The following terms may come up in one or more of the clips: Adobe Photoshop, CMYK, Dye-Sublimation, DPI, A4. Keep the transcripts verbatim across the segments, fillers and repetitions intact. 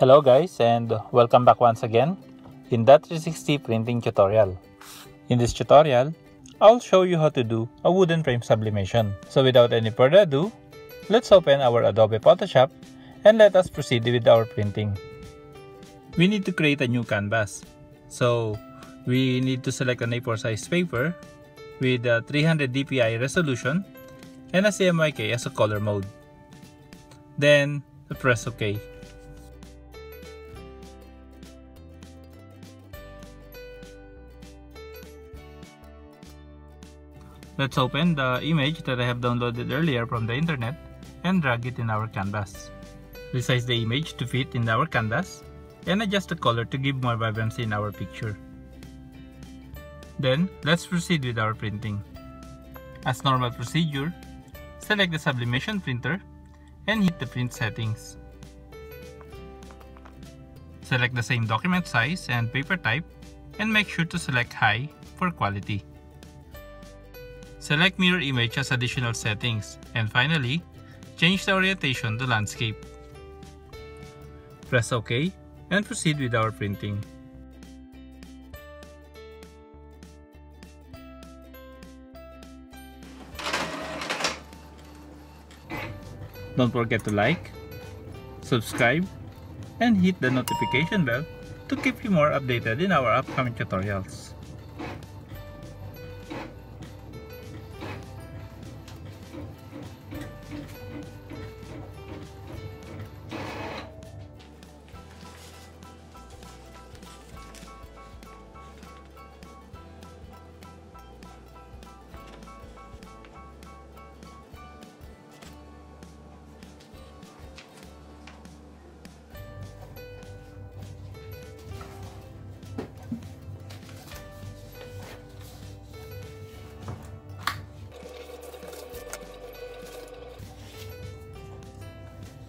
Hello guys, and welcome back once again in that three sixty printing tutorial. In this tutorial, I'll show you how to do a wooden frame sublimation. So without any further ado, let's open our Adobe Photoshop and let us proceed with our printing. We need to create a new canvas. So we need to select an A four size paper with a three hundred D P I resolution and a C M Y K as a color mode. Then press OK. Let's open the image that I have downloaded earlier from the internet and drag it in our canvas. Resize the image to fit in our canvas and adjust the color to give more vibrancy in our picture. Then let's proceed with our printing. As normal procedure, select the sublimation printer and hit the print settings. Select the same document size and paper type and make sure to select high for quality. Select mirror image as additional settings, and finally, change the orientation to landscape. Press OK and proceed with our printing. Don't forget to like, subscribe, and hit the notification bell to keep you more updated in our upcoming tutorials.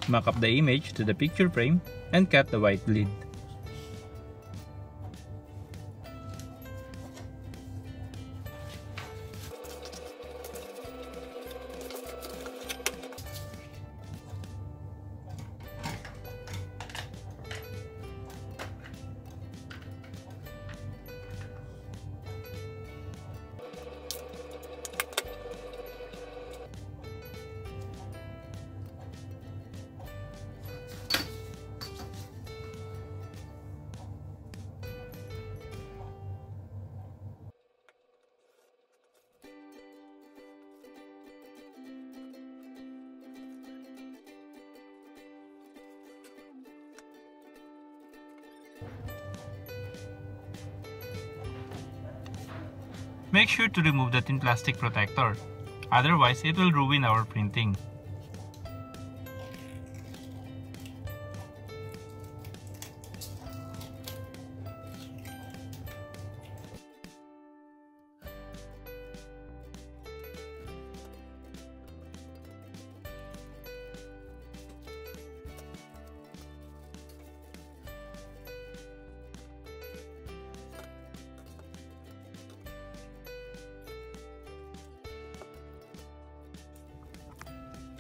Mark up the image to the picture frame and cut the white lead. Make sure to remove the thin plastic protector, otherwise it will ruin our printing.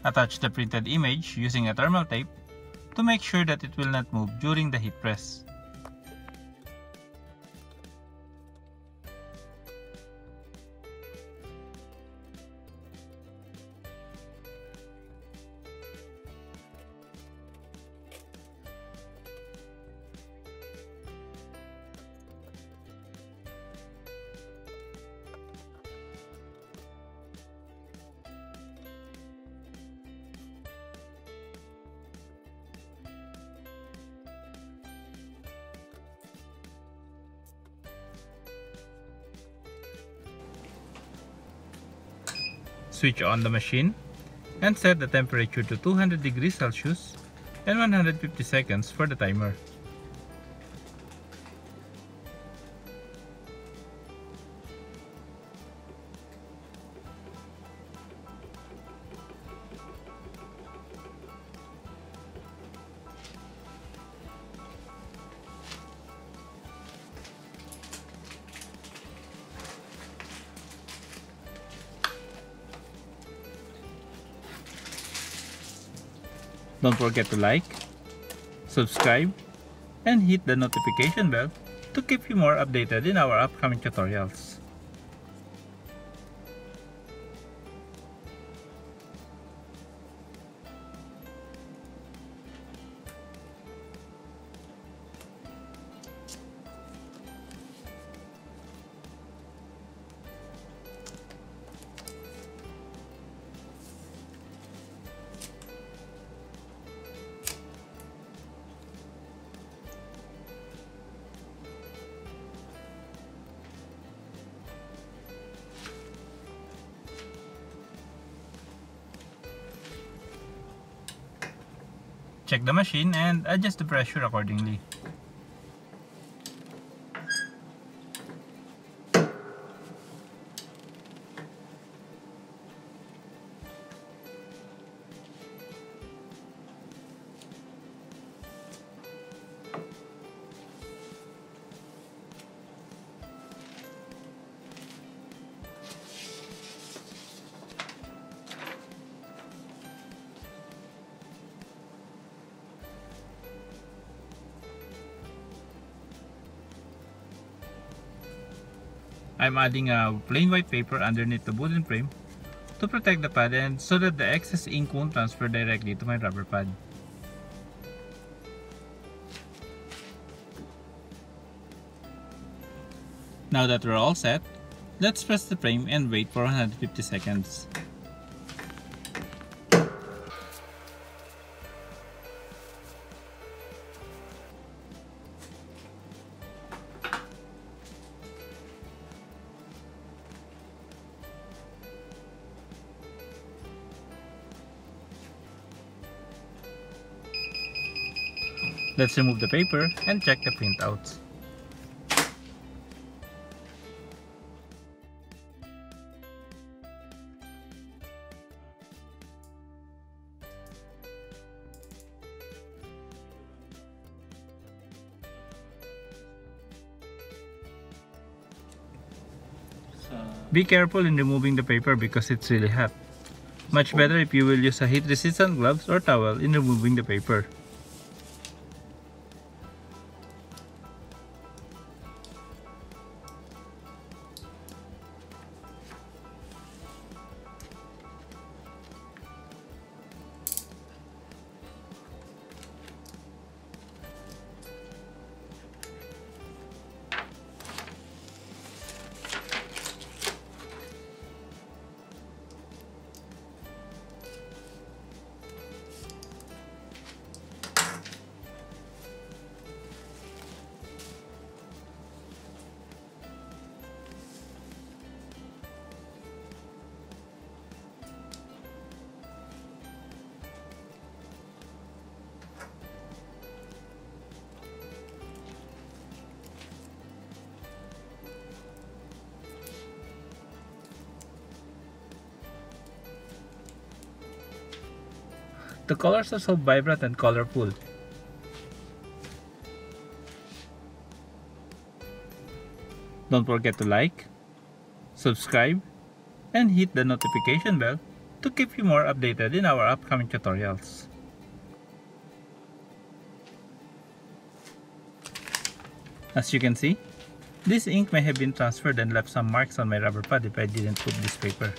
Attach the printed image using a thermal tape to make sure that it will not move during the heat press. Switch on the machine and set the temperature to two hundred degrees Celsius and one hundred fifty seconds for the timer. Don't forget to like, subscribe, and hit the notification bell to keep you more updated in our upcoming tutorials. Check the machine and adjust the pressure accordingly. I'm adding a plain white paper underneath the wooden frame to protect the pad and so that the excess ink won't transfer directly to my rubber pad. Now that we're all set, let's press the frame and wait for one hundred fifty seconds. Let's remove the paper and check the printouts. Be careful in removing the paper because it's really hot. Much better if you will use a heat-resistant gloves or towel in removing the paper. The colors are so vibrant and colorful. Don't forget to like, subscribe, and hit the notification bell to keep you more updated in our upcoming tutorials. As you can see, this ink may have been transferred and left some marks on my rubber pad if I didn't put this paper.